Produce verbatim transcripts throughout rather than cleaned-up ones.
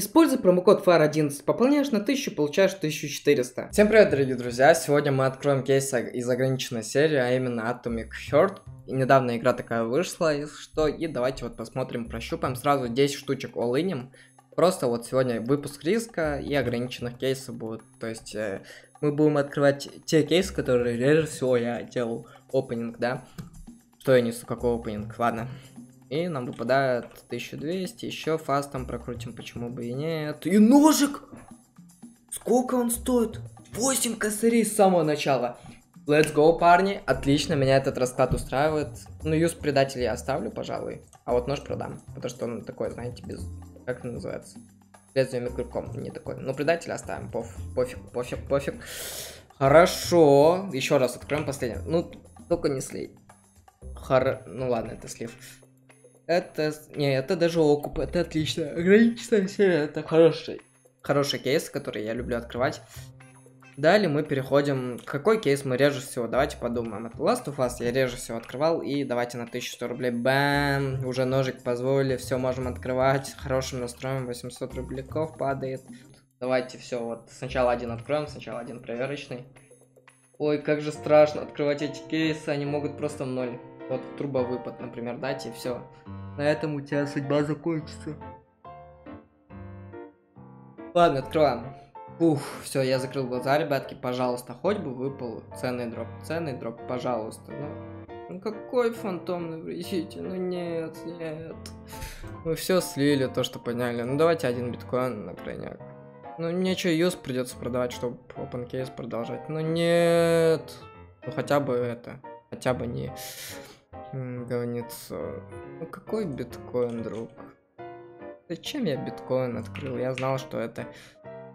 Используй промокод файр одиннадцать, пополняешь на тысячу, получаешь тысячу четыреста. Всем привет, дорогие друзья! Сегодня мы откроем кейс из ограниченной серии, а именно Atomic Shirt. И недавно игра такая вышла, если что. И давайте вот посмотрим, прощупаем. Сразу десять штучек all-in. Просто вот сегодня выпуск риска и ограниченных кейсов будет. То есть э, мы будем открывать те кейсы, которые реже всего я делал опенинг, да? Что я несу, какой опенинг? Ладно. И нам выпадает тысяча двести, еще фастом прокрутим, почему бы и нет. И ножик! Сколько он стоит? восемь косарей с самого начала. Let's go, парни. Отлично, меня этот расклад устраивает. Ну, юз предателей я оставлю, пожалуй. А вот нож продам, потому что он такой, знаете, без... Как он называется? Лезвием и крюком, не такой. Ну, предателя оставим, поф... пофиг, пофиг, пофиг. Хорошо. Еще раз откроем последний. Ну, только не слей. Хор... Ну, ладно, это слив. Это... Не, это даже окуп, это отлично. Ограниченная серия, это хороший. Хороший кейс, который я люблю открывать. Далее мы переходим... Какой кейс мы реже всего? Давайте подумаем. Это Last of Us я реже всего открывал. И давайте на тысячу сто рублей. Бэм! Уже ножик позволили, все можем открывать. Хорошим настроем, восемьсот рубликов падает. Давайте все, вот сначала один откроем, сначала один проверочный. Ой, как же страшно открывать эти кейсы, они могут просто в ноль. Вот трубовыпад, например, дать, и все. На этом у тебя судьба закончится. Ладно, открываем. Ух, все, я закрыл глаза, ребятки. Пожалуйста, хоть бы выпал ценный дроп. Ценный дроп, пожалуйста. Ну, ну какой фантомный вредитель? Ну нет, нет. Мы все слили, то, что подняли. Ну давайте один биткоин на крайняк. Ну мне что, юз придется продавать, чтобы open case продолжать. Ну нет. Ну хотя бы это. Хотя бы не... Говнецо. Ну какой биткоин, друг? Зачем я биткоин открыл? Я знал, что это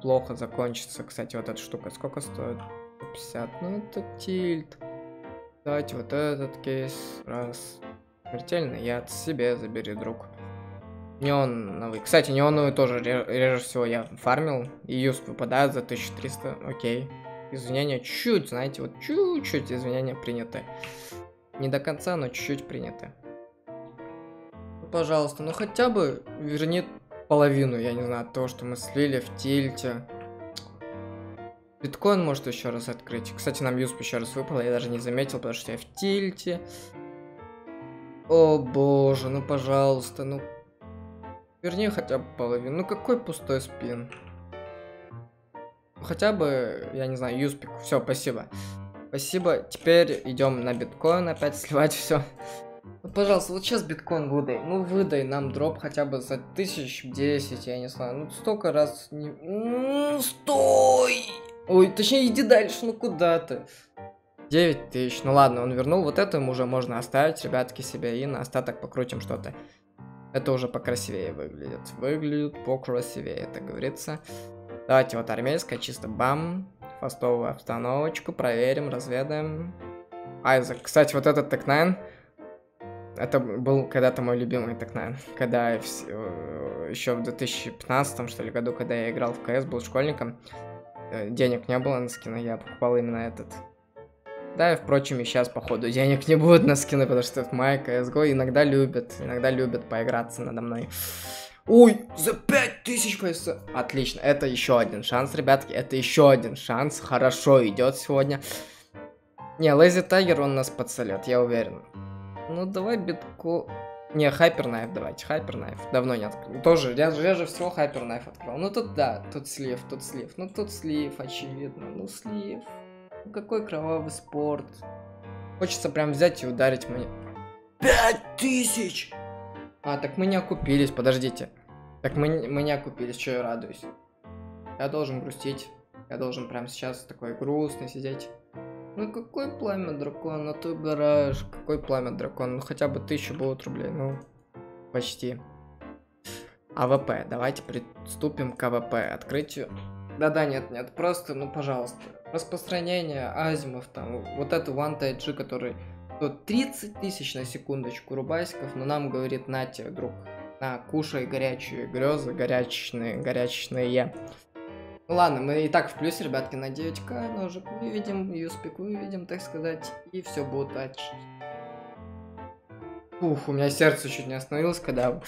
плохо закончится. Кстати, вот эта штука сколько стоит? пятьдесят. Ну это тильт. Давайте вот этот кейс. Раз. Смертельный яд себе забери, друг. Неоновый. Кстати, неоновый тоже реже всего я фармил. И юз выпадает за тысячу триста. Окей. Извинения чуть, знаете, вот чуть-чуть извинения приняты. Не до конца, но чуть-чуть принято. Ну, пожалуйста, ну хотя бы верни половину, я не знаю, то, что мы слили в тильте. Биткоин может еще раз открыть. Кстати, нам юз еще раз выпало, я даже не заметил, потому что я в тильте. О боже, ну пожалуйста, ну... Верни хотя бы половину. Ну какой пустой спин. Хотя бы, я не знаю, юспик. Все, спасибо. Спасибо, теперь идем на биткоин опять сливать все. Вот, пожалуйста, вот сейчас биткоин выдай. Ну выдай нам дроп хотя бы за тысяч десять, я не знаю. Ну столько раз не... Ну, стой! Ой, точнее иди дальше, ну куда ты? девять тысяч, ну ладно, он вернул. Вот это уже можно оставить, ребятки, себе. И на остаток покрутим что-то. Это уже покрасивее выглядит. Выглядит покрасивее, это говорится. Давайте вот армейская, чисто бам. Фастовую обстановочку, проверим, разведаем. Айзек, кстати, вот этот тек найн, это был когда-то мой любимый тек найн, когда я вс... еще в две тысячи пятнадцатом, что ли, году, когда я играл в КС, был школьником, денег не было на скины, я покупал именно этот. Да, и, впрочем, и сейчас, походу, денег не будет на скины, потому что в мае си эс го иногда любят, иногда любят поиграться надо мной. Ой, за пять тысяч фейса. Отлично, это еще один шанс, ребятки. Это еще один шанс. Хорошо идет сегодня. Не, Лэзи Тайгер, он нас подсолет, я уверен. Ну, давай битку... Не, Hyper Knife давайте, Hyper Knife. Давно не открыл. Тоже, я же всего Hyper Knife открыл. Ну, тут да, тут слив, тут слив. Ну, тут слив, очевидно. Ну, слив. Ну, какой кровавый спорт. Хочется прям взять и ударить мне. пять тысяч! А, так мы не окупились, подождите. Так мы, мы не окупились, чё я радуюсь. Я должен грустить. Я должен прямо сейчас такой грустный сидеть. Ну какой пламя дракон, а ты убираешь. Какой пламя дракон, ну хотя бы тысячу будет рублей, ну почти. АВП, давайте приступим к АВП открытию. Да-да, нет-нет, просто, ну пожалуйста. Распространение азимов там, вот это Ван Тайджи, который... Тут тридцать тысяч на секундочку рубайсков, но нам говорит, на тебе, друг, на, кушай горячие грезы, горячные, горячные. Ну ладно, мы и так в плюс, ребятки, на девять ка ножик выведем, юспик выведем, так сказать, и все будет дальше. Ух, у меня сердце чуть не остановилось, когда...